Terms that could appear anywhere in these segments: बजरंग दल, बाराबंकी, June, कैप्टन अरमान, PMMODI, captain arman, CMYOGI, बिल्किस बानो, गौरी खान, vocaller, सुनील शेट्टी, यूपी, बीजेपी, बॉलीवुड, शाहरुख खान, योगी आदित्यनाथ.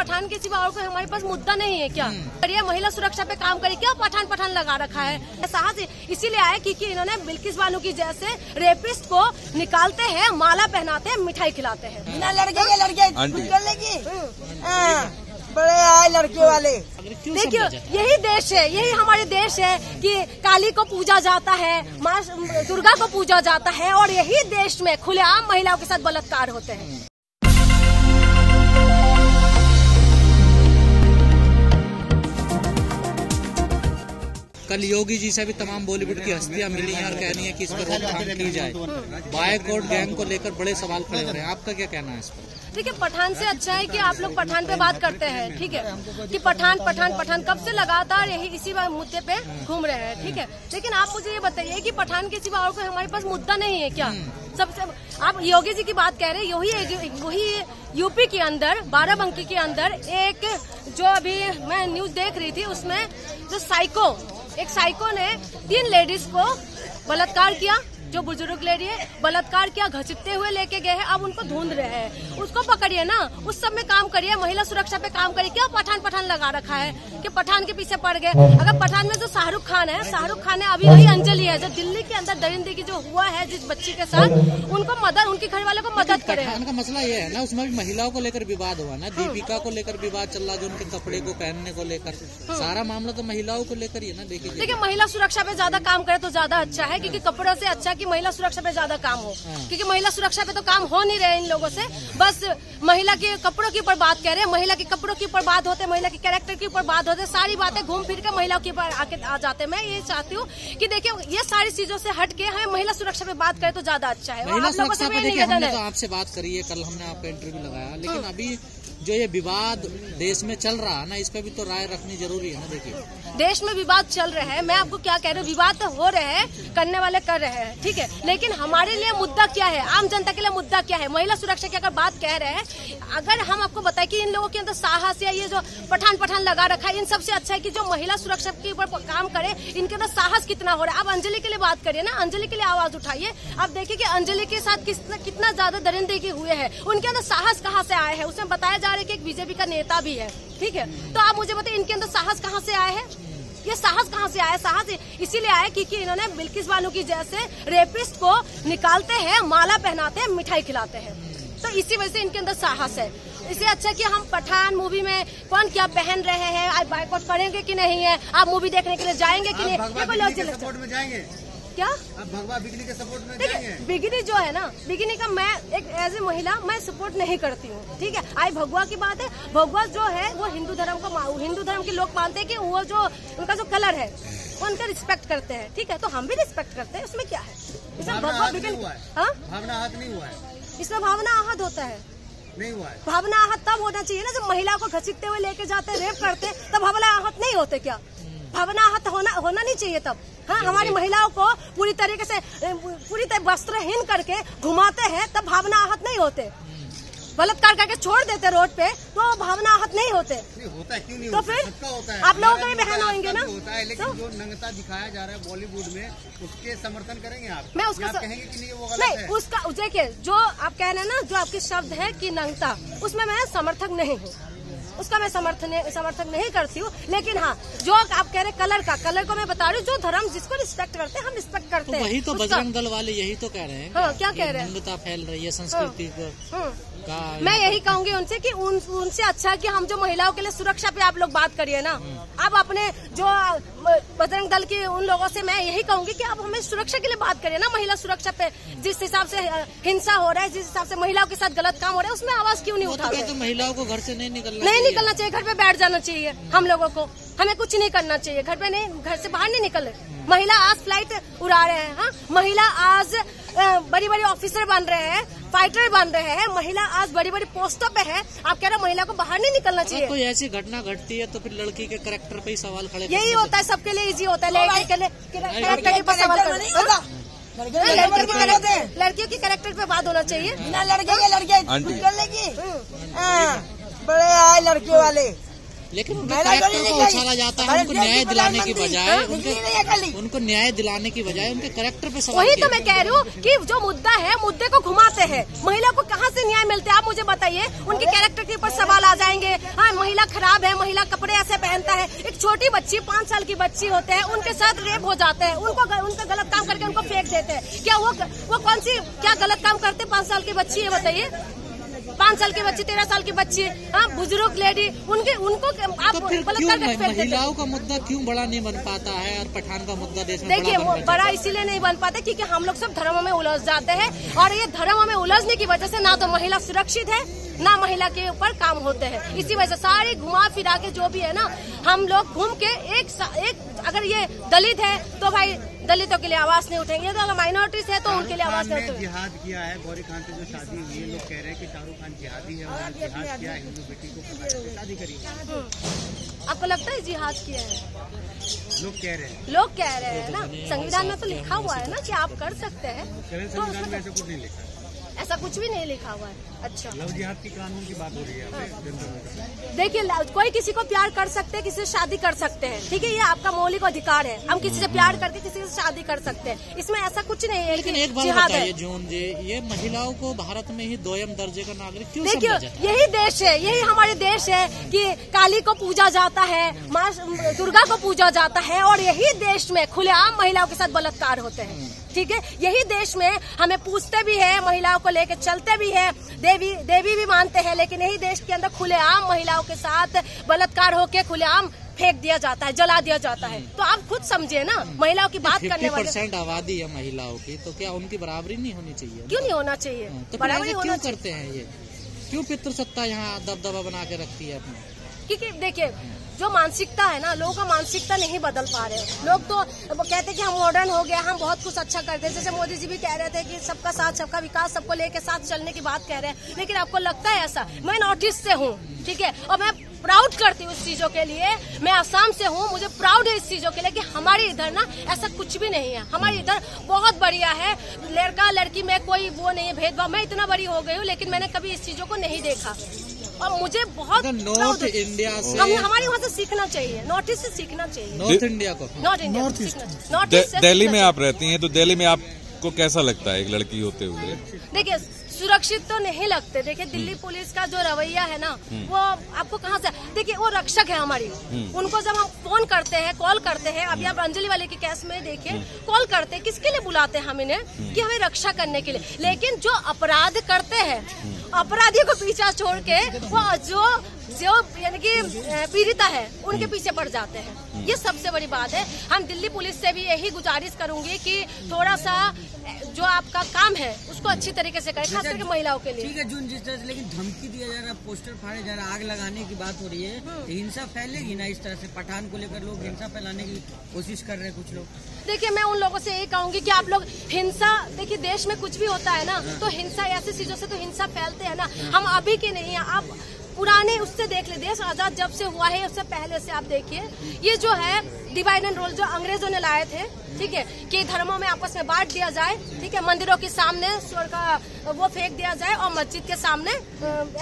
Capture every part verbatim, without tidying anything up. पठान के सिवा और कोई हमारे पास मुद्दा नहीं है क्या? पर ये महिला सुरक्षा पे काम करे, क्यों पठान पठान लगा रखा है? साहस इसीलिए आए क्योंकि इन्होंने बिल्किस बानो की जैसे रेपिस्ट को निकालते हैं, माला पहनाते हैं, मिठाई खिलाते हैं। बिना लड़के के लड़के कर लेगी, बड़े आए लड़के वाले। देखिए यही देश है, यही हमारे देश है कि काली को पूजा जाता है, माँ दुर्गा को पूजा जाता है, और यही देश में खुलेआम महिलाओं के साथ बलात्कार होते हैं। कल योगी जी से भी तमाम बॉलीवुड की हस्तियां मिली हैं और कह रही है कि इस पर रोकथाम की जाए। बायकॉट गैंग को लेकर बड़े सवाल खड़े हो रहे हैं, आपका क्या कहना है इस पर? देखिए पठान से अच्छा है कि आप लोग पठान पे बात करते हैं, ठीक है, कि पठान पठान पठान कब से लगातार यही इसी मुद्दे पे घूम रहे हैं, ठीक है। लेकिन आप मुझे ये बताइए कि पठान के सिवा और कोई हमारे पास मुद्दा नहीं है क्या? सबसे आप योगी जी की बात कह रहे हैं, यही वही यूपी के अंदर बाराबंकी के अंदर एक जो अभी मैं न्यूज देख रही थी उसमें जो साइको एक साइको ने तीन लेडीज को बलात्कार किया, जो बुजुर्ग लेडी है, बलात्कार किया, घसीटते हुए लेके गए हैं, अब उनको ढूंढ रहे हैं। उसको पकड़िए ना, उस सब में काम करिए, महिला सुरक्षा पे काम करिए, क्यों पठान पठान लगा रखा है कि पठान के पीछे पड़ गए? अगर पठान में जो शाहरुख खान है, शाहरुख खान है, अभी वही अंजलि है जो दिल्ली के अंदर दरिंदगी जो हुआ है जिस बच्ची के साथ, उनको मदद, उनके घर वालों को मदद करे। उनका मसला ये है ना, उसमें भी महिलाओं को लेकर विवाद हुआ ना, दीपिका को लेकर विवाद चल रहा है, जो उनके कपड़े को पहनने को लेकर, सारा मामला तो महिलाओं को लेकर ही ना। देखिए देखिए महिला सुरक्षा पे ज्यादा काम करे तो ज्यादा अच्छा है, क्योंकि कपड़ों से अच्छा कि महिला सुरक्षा पे ज्यादा काम हो, क्योंकि महिला सुरक्षा पे तो काम हो नहीं रहे इन लोगों से, बस महिला के कपड़ों के ऊपर बात कह रहे हैं, महिला के कपड़ों के ऊपर बात होते, महिला के कैरेक्टर के ऊपर बात होते, सारी बातें घूम फिर के महिलाओं के ऊपर आके आ जाते। मैं ये चाहती हूँ कि देखिए ये सारी चीजों से हट के हमें महिला सुरक्षा पे बात करें तो ज्यादा अच्छा है। आपसे बात करी है, कल हमने आपका इंटरव्यू लगाया, लेकिन अभी जो ये विवाद देश में चल रहा है ना, इस पर भी तो राय रखनी जरूरी है ना। देखिए देश में विवाद चल रहे हैं, मैं आपको क्या कह रही हूँ, विवाद तो हो रहे हैं, करने वाले कर रहे हैं, ठीक है, लेकिन हमारे लिए मुद्दा क्या है, आम जनता के लिए मुद्दा क्या है? महिला सुरक्षा की अगर बात कह रहे हैं, अगर हम आपको बताए कि इन लोगों के अंदर साहस या ये जो पठान पठान लगा रखा है, इन सबसे अच्छा है कि जो महिला सुरक्षा के ऊपर काम करे, इनके अंदर साहस कितना हो रहा है। आप अंजलि के लिए बात करिए ना, अंजलि के लिए आवाज उठाइए, आप देखिए कि अंजलि के साथ कितना ज्यादा दरिंदगी हुए है, उनके अंदर साहस कहाँ से आया है? उसमें बताया जा रहा है कि एक बीजेपी का नेता भी है, ठीक है, तो आप मुझे बताइए इनके अंदर साहस कहाँ से आया है? ये साहस कहाँ से आया? साहस इसीलिए आया क्योंकि इन्होंने बिल्किस बानो की जैसे रेपिस्ट को निकालते हैं, माला पहनाते हैं, मिठाई खिलाते हैं, तो इसी वजह से इनके अंदर साहस है। इससे अच्छा कि हम पठान मूवी में कौन क्या पहन रहे हैं, आप बायकॉट करेंगे कि नहीं है, आप मूवी देखने के लिए जाएंगे कि नहीं? क्या आप भगवा बिगनी के सपोर्ट में जाएंगे? बिगनी जो है ना, बिगनी का मैं एक एज ए महिला मैं सपोर्ट नहीं करती हूँ, ठीक है। आई भगवा की बात है, भगवा जो है वो हिंदू धर्म का, हिंदू धर्म के लोग मानते हैं कि वो जो उनका जो कलर है वो उनका रिस्पेक्ट करते हैं, ठीक है, तो हम भी रिस्पेक्ट करते हैं, उसमें क्या है? इसमें भगवा बिगनी भावना आहत नहीं हुआ है, इसमें भावना आहत होता है नहीं हुआ है। भावना आहत तब होना चाहिए ना जब महिला को घसीटते हुए लेके जाते हैं, रेप करते हैं, तब भावना आहत नहीं होते क्या? भावना आहत होना होना नहीं चाहिए तब। हाँ, हमारी महिलाओं को पूरी तरीके से पूरी तरह वस्त्रहीन करके घुमाते हैं, तब भावना आहत नहीं होते। बलात्कार करके छोड़ देते रोड पे तो भावना आहत नहीं होते। नहीं होता क्यों नहीं? तो फिर आप लोगों के बहन होंगे ना, होता है, लेकिन जो नंगता दिखाया जा रहा है बॉलीवुड में, उसके समर्थन करेंगे आप? मैं उसका कहेंगे कि नहीं वो गलत है? नहीं, उसका देखिए जो आप कह रहे हैं ना, जो आपके शब्द है कि नंगता, उसमें मैं समर्थक नहीं हूँ, उसका मैं समर्थन समर्थन नहीं करती हूँ। लेकिन हाँ, जो आप कह रहे कलर का, कलर को मैं बता रही हूँ, जो धर्म जिसको रिस्पेक्ट करते हैं हम रिस्पेक्ट करते हैं। तो वही तो बजरंग दल वाले यही तो कह रहे हैं। हाँ, क्या कह रहे हैं? हिंदुता फैल रही है, संस्कृति का। मैं यही कहूँगी उनसे कि उन उनसे अच्छा कि हम जो महिलाओं के लिए सुरक्षा पे आप लोग बात करिए ना। आप अपने जो बजरंग दल के उन लोगों से मैं यही कहूँगी कि आप हमें सुरक्षा के लिए बात करिए ना, महिला सुरक्षा पे। जिस हिसाब से हिंसा हो रहा है, जिस हिसाब से महिलाओं के साथ गलत काम हो रहा है, उसमें आवाज क्यों नहीं उठा रहे? तो महिलाओं को घर से नहीं निकलना नहीं निकलना चाहिए, घर पे बैठ जाना चाहिए। हम लोगों को, हमें कुछ नहीं करना चाहिए, घर पे नहीं, घर से बाहर नहीं निकल रहे। महिला आज फ्लाइट उड़ा रहे हैं, हाँ? महिला आज बड़ी बड़ी ऑफिसर बन रहे हैं, फाइटर बन रहे हैं, महिला आज बड़ी बड़ी पोस्टों पे है। आप कह रहे हो महिला को बाहर नहीं निकलना चाहिए? कोई ऐसी घटना घटती है तो फिर लड़की के कैरेक्टर पे ही सवाल खड़े। यही होता है, सबके लिए इजी होता है, लड़कियों के कैरेक्टर पे बात होना चाहिए। बिना लड़के के लड़के बड़े आए लड़के वाले, लेकिन उनके कैरेक्टर को उछाला जाता है। उनको न्याय दिलाने की बजाय उनको उनको न्याय दिलाने की बजाय उनके कैरेक्टर पे सवाल। वही तो मैं कह रही हूँ कि जो मुद्दा है, मुद्दे को घुमाते हैं। महिला को कहाँ से न्याय मिलता है? आप मुझे बताइए। उनके कैरेक्टर के ऊपर सवाल आ जाएंगे, हाँ, महिला खराब है, महिला कपड़े ऐसे पहनता है, एक छोटी बच्ची पाँच साल की बच्ची होते हैं उनके साथ रेप हो जाते हैं, उनको उनका गलत काम करके उनको फेंक देते हैं। क्या वो वो कौन सी क्या गलत काम करते? पाँच साल की बच्ची है, बताइए, पाँच साल की बच्ची, तेरह साल की बच्ची, हाँ, बुजुर्ग लेडी, उनके उनको आप तो महिलाओं का मुद्दा क्यों बड़ा नहीं बन पाता है और पठान का मुद्दा देश में? देखिए, वो बड़ा इसीलिए नहीं बन पाता क्योंकि हम लोग सब धर्मों में उलझ जाते हैं और ये धर्मों में उलझने की वजह से ना तो महिला सुरक्षित है ना महिला के ऊपर काम होते हैं। इसी वजह से सारे घुमा फिरा के जो भी है ना, हम लोग घूम के एक एक अगर ये दलित है तो भाई दलितों के लिए आवाज नहीं उठेंगे, तो अगर माइनॉरिटीज है तो उनके लिए आवाज नहीं उठेगी। जिहाद किया है, गौरी खान से जो शादी हुई है, लोग कह रहे हैं कि शाहरुख खान जिहादी है, उन्होंने जिहाद किया है, हिंदू बेटी को शादी करी। आपको लगता है जिहाद किया है? लोग कह रहे हैं, लोग कह रहे हैं ना, संविधान में तो लिखा हुआ है ना कि आप कर सकते हैं, संविधान में ऐसा कुछ नहीं लिखा, ऐसा कुछ भी नहीं लिखा हुआ है। अच्छा, लव जिहाद की कानून की बात हो रही है। देखिए, कोई किसी को प्यार कर सकते है, किसी से शादी कर सकते हैं, ठीक है, ये आपका मौलिक अधिकार है, हम किसी से प्यार करके किसी से शादी कर सकते हैं, इसमें ऐसा कुछ नहीं है। लेकिन एक बात बताइए जून जी, ये महिलाओं को भारत में ही दोयम दर्जे का नागरिक क्यों? देखिए, यही देश है, यही हमारे देश है कि काली को पूजा जाता है, माँ दुर्गा को पूजा जाता है, और यही देश में खुलेआम महिलाओं के साथ बलात्कार होते हैं, ठीक है, यही देश में हमें पूजते भी है, महिलाओं को लेके चलते भी है, देवी देवी भी मानते हैं, लेकिन यही देश के अंदर खुलेआम महिलाओं के साथ बलात्कार होके खुलेआम फेंक दिया जाता है, जला दिया जाता है। तो आप खुद समझे ना, महिलाओं की बात करने वाले। पचास परसेंट आबादी है महिलाओं की, तो क्या उनकी बराबरी नहीं होनी चाहिए? क्यों नहीं होना चाहिए? तो बराबरी क्यों करते हैं ये? क्यों पितृसत्ता यहाँ दबदबा बना के रखती है अपना? क्योंकि देखिए, जो मानसिकता है ना, लोगों का मानसिकता नहीं बदल पा रहे। लोग तो वो कहते हैं कि हम मॉडर्न हो गए, हम बहुत कुछ अच्छा करते हैं, जैसे मोदी जी भी कह रहे थे कि सबका साथ सबका विकास, सबको लेके साथ चलने की बात कह रहे हैं, लेकिन आपको लगता है ऐसा? मैं नॉर्थ ईस्ट से हूँ, ठीक है, और मैं प्राउड करती हूँ उस चीजों के लिए, मैं असम से हूँ, मुझे प्राउड है इस चीजों के लिए कि हमारे इधर ना ऐसा कुछ भी नहीं है, हमारे इधर बहुत बढ़िया है, लड़का लड़की में कोई वो नहीं है, भेदभाव। मैं इतना बड़ी हो गई हूँ लेकिन मैंने कभी इस चीजों को नहीं देखा और मुझे बहुत नॉर्थ इंडिया से हम हमारे वहाँ से सीखना चाहिए, नॉर्थ ईस्ट से सीखना चाहिए, नॉर्थ इंडिया को, north India, north east, north east. Delhi में आप रहती हैं तो दिल्ली में आपको कैसा लगता है एक लड़की होते हुए? देखिए, सुरक्षित तो नहीं लगते। देखिए, दिल्ली पुलिस का जो रवैया है ना, वो आपको कहाँ से? देखिए, वो रक्षक है हमारी, उनको जब हम फोन करते हैं, कॉल करते हैं, अभी आप अंजलि वाले के केस में देखिए, कॉल करते हैं किसके लिए? बुलाते हैं हम इन्हें कि हमें रक्षा करने के लिए, लेकिन जो अपराध करते हैं, अपराधियों को पीछा छोड़ के वो जो जो यानी कि पीड़िता है उनके पीछे पड़ जाते हैं। ये सबसे बड़ी बात है। हम दिल्ली पुलिस से भी यही गुजारिश करूंगी कि थोड़ा सा जो आपका काम है उसको अच्छी तरीके से करें, खास करके महिलाओं के लिए। ठीक है जून जी, लेकिन धमकी दिया जा रहा है, पोस्टर फाड़े जा रहा है, आग लगाने की बात हो रही है, हिंसा फैलेगी ना इस तरह से? पठान को लेकर लोग हिंसा फैलाने की कोशिश कर रहे हैं कुछ लोग। देखिए, मैं उन लोगों से यही कहूंगी कि आप लोग हिंसा, देखिए देश में कुछ भी होता है ना तो हिंसा, ऐसी चीजों से तो हिंसा फैलते है ना, हम अभी के नहीं है, आप पुराने उससे देख ले, देश आजाद जब से हुआ है उससे पहले से आप देखिए, ये जो है डिवाइड एंड रूल जो अंग्रेजों ने लाए थे, ठीक है, कि धर्मों में आपस में बांट दिया जाए, ठीक है, मंदिरों के सामने स्वर का वो फेंक दिया जाए और मस्जिद के सामने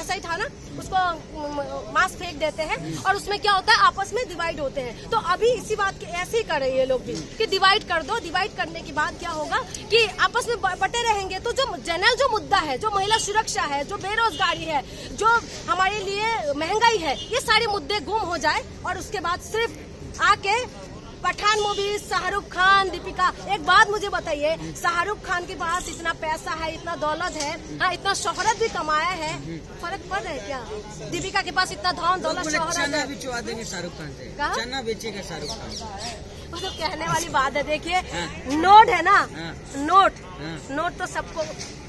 ऐसा ही था ना, उसको मांस फेंक देते हैं और उसमें क्या होता है, आपस में डिवाइड होते हैं। तो अभी इसी बात के ऐसे ही कर रहे हैं लोग भी कि डिवाइड कर दो, डिवाइड करने के बाद क्या होगा कि आपस में बटे रहेंगे। तो जो जनरल जो मुद्दा है, जो महिला सुरक्षा है, जो बेरोजगारी है, जो हमारे लिए महंगाई है, ये सारे मुद्दे गुम हो जाए और उसके बाद सिर्फ आके पठान मूवी, शाहरुख खान, दीपिका। एक बात मुझे बताइए, शाहरुख खान के पास इतना पैसा है, इतना दौलत है, हाँ, इतना शोहरत भी कमाया है, फर्क पड़ रहा है क्या? दीपिका के पास इतना धन दौलत शोहरत है, बिचवा देंगे शाहरुख खान से, चना बेचेगा शाहरुख खान, वो तो कहने वाली बात है। देखिए, नोट है ना, नोट नोट तो सबको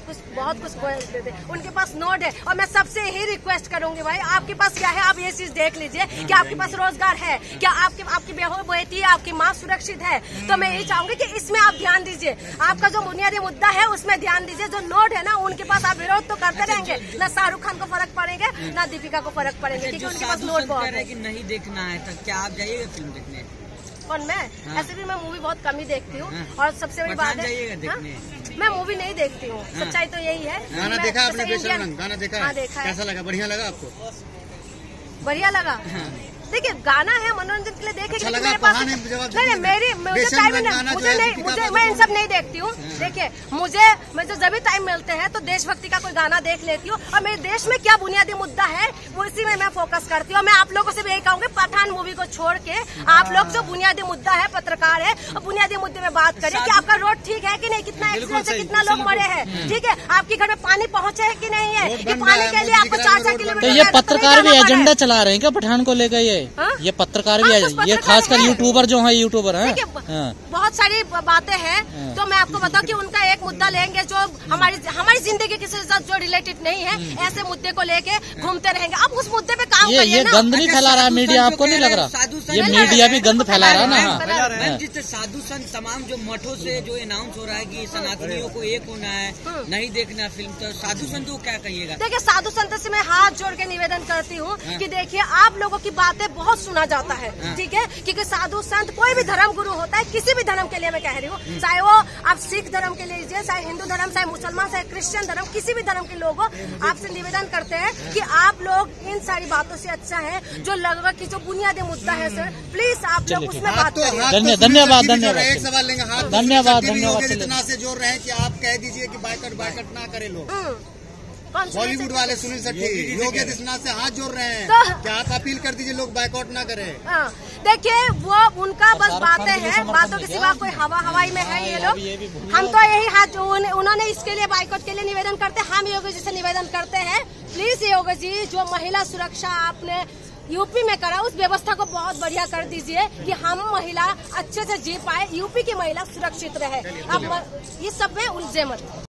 कुछ बहुत कुछ दे दे, उनके पास नोट है। और मैं सबसे यही रिक्वेस्ट करूंगी, भाई आपके पास क्या है, आप ये चीज देख लीजिए कि आपके पास रोजगार है क्या, आपके आपकी बेहू बेटी, आपकी माँ सुरक्षित है, तो मैं यही चाहूंगी कि इसमें आप ध्यान दीजिए, आपका जो बुनियादी मुद्दा है उसमें ध्यान दीजिए। जो नोट है ना, उनके पास आप विरोध तो करते रहेंगे ना, शाहरुख खान को फर्क पड़ेगा ना दीपिका को फर्क पड़ेगा, क्योंकि उनके पास नोट बहुत है। नहीं देखना है तो क्या आप जाइएगा फिल्म देखने? और मैं ऐसे भी मैं मूवी बहुत कम ही देखती हूँ, और सबसे बड़ी बात है मैं मूवी नहीं देखती हूँ, सच्चाई तो यही है। गाना देखा आपने? गाना देखा, कैसा लगा? बढ़िया लगा आपको? बढ़िया लगा। देखिए गाना है मनोरंजन के लिए देखेंगे, लेकिन मेरे पास नहीं नहीं मेरी मुझे टाइम नहीं, मुझे नहीं मुझे मैं इन सब नहीं देखती हूँ। देखिए मुझे मैं जो जब भी टाइम मिलते हैं तो देशभक्ति का कोई गाना देख लेती हूँ और मेरे देश में क्या बुनियादी मुद्दा है वो इसी में मैं फोकस करती हूँ। मैं आप लोगों से भी यही कहूँगी पठान मूवी को छोड़ के आप लोग जो बुनियादी मुद्दा है, पत्रकार है और बुनियादी मुद्दे में बात करें कि आपका रोड ठीक है कि नहीं, कितना एक्सीडेंट है, कितना लोग मरे हैं, ठीक है आपके घर में पानी पहुँचे है कि नहीं है, कि पानी के लिए आपको चार चार किलोमीटर। ये पत्रकार भी एजेंडा चला रहे हैं क्या पठान को लेकर? ये हाँ? ये पत्रकार भी हाँ, ये खासकर यूट्यूबर जो है यूट्यूबर है हाँ। बहुत सारी बातें हैं हाँ। तो मैं आपको बताऊं कि उनका एक मुद्दा लेंगे जो हमारी हमारी जिंदगी के साथ जो रिलेटेड नहीं है, ऐसे मुद्दे को लेके घूमते रहेंगे। अब उस मुद्दे पे काम ये, ये गंद नहीं फैला रहा है मीडिया, आपको नहीं लग रहा ये मीडिया भी गंद फैला रहा है ना? जिससे साधु संत तमाम जो मठों से जो अनाउंस हो रहा है कि सनातनियों को एक होना है, नहीं देखना फिल्म, तो साधु संतों को क्या कहिएगा? देखिए साधु संतों से मैं हाथ जोड़ के निवेदन करती हूँ कि देखिए आप लोगों की बातें बहुत सुना जाता है, ठीक है, क्योंकि साधु संत कोई भी धर्म गुरु होता है, किसी भी धर्म के लिए मैं कह रही हूँ, चाहे वो आप सिख धर्म के लीजिए, चाहे हिंदू धर्म, चाहे मुसलमान, चाहे क्रिश्चियन धर्म, किसी भी धर्म के लोगों आपसे निवेदन करते हैं कि आप लोग इन सारी बातों से अच्छा है जो लगभग की जो बुनियादी मुद्दा है सर, प्लीज आप लोग उसमें बात करें। धन्यवाद धन्यवाद एक सवाल लेंगे धन्यवाद धन्यवाद इतना से जोड़ रहे हैं कि आप कह दीजिए कि बायकॉट बायकॉट ना करें लोग। बॉलीवुड वाले सुनील शेट्टी योगी आदित्यनाथ से हाथ जोड़ रहे हैं तो, क्या आप अपील कर दीजिए लोग बायकॉट ना करें। देखिए वो उनका बस बातें हैं, बातों के सिवा कोई हवा हवाई में है ये लोग। हम तो यही हाथ उन्होंने इसके लिए बायकॉट के लिए निवेदन करते हैं, हम योगी जी से निवेदन करते हैं प्लीज योगी जी जो महिला सुरक्षा आपने यूपी में करा उस व्यवस्था को बहुत बढ़िया कर दीजिए कि हम महिला अच्छे से जी पाए, यूपी की महिला सुरक्षित रहे। अब ये सब में उलझे मत।